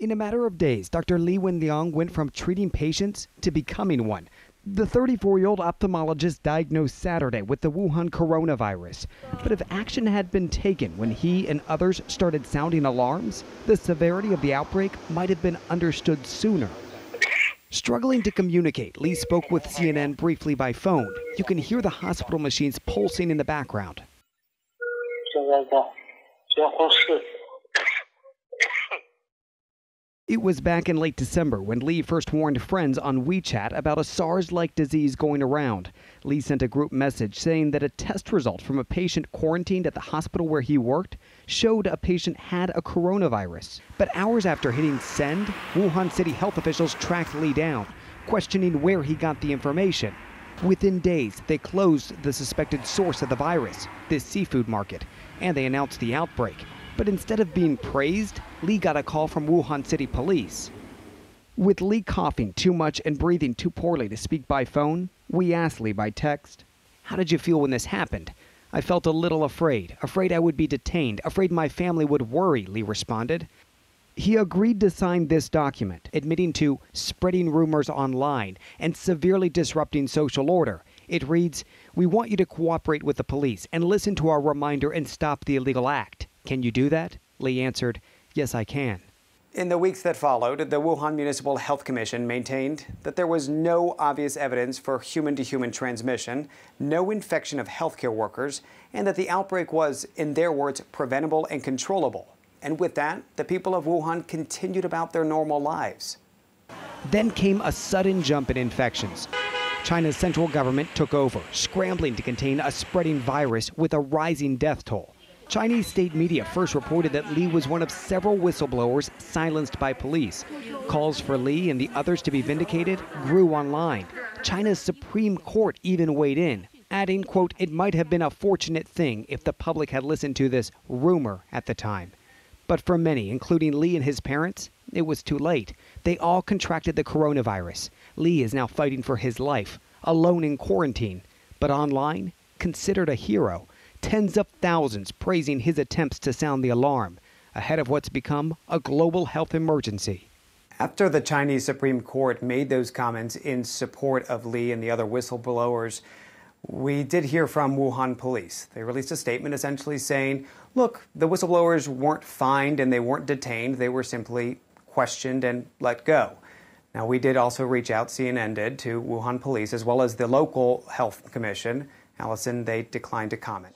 In a matter of days, Dr. Li Wenliang went from treating patients to becoming one. The 34-year-old ophthalmologist diagnosed Saturday with the Wuhan coronavirus. But if action had been taken when he and others started sounding alarms, the severity of the outbreak might have been understood sooner. Struggling to communicate, Li spoke with CNN briefly by phone. You can hear the hospital machines pulsing in the background. It was back in late December when Li first warned friends on WeChat about a SARS-like disease going around. Li sent a group message saying that a test result from a patient quarantined at the hospital where he worked showed a patient had a coronavirus. But hours after hitting send, Wuhan city health officials tracked Li down, questioning where he got the information. Within days, they closed the suspected source of the virus, this seafood market, and they announced the outbreak. But instead of being praised, Li got a call from Wuhan City Police. With Li coughing too much and breathing too poorly to speak by phone, we asked Li by text, "How did you feel when this happened?" "I felt a little afraid, afraid I would be detained, afraid my family would worry," Li responded. He agreed to sign this document, admitting to spreading rumors online and severely disrupting social order. It reads, "We want you to cooperate with the police and listen to our reminder and stop the illegal act. Can you do that?" Li answered, "Yes, I can." In the weeks that followed, the Wuhan Municipal Health Commission maintained that there was no obvious evidence for human-to-human transmission, no infection of healthcare workers, and that the outbreak was, in their words, preventable and controllable. And with that, the people of Wuhan continued about their normal lives. Then came a sudden jump in infections. China's central government took over, scrambling to contain a spreading virus with a rising death toll. Chinese state media first reported that Li was one of several whistleblowers silenced by police. Calls for Li and the others to be vindicated grew online. China's Supreme Court even weighed in, adding, quote, "It might have been a fortunate thing if the public had listened to this rumor at the time." But for many, including Li and his parents, it was too late. They all contracted the coronavirus. Li is now fighting for his life, alone in quarantine, but online, considered a hero. Tens of thousands praising his attempts to sound the alarm, ahead of what's become a global health emergency. After the Chinese Supreme Court made those comments in support of Li and the other whistleblowers, we did hear from Wuhan police. They released a statement essentially saying, look, the whistleblowers weren't fined and they weren't detained. They were simply questioned and let go. Now, we did also reach out, CNN did, to Wuhan police, as well as the local health commission. Allison, they declined to comment.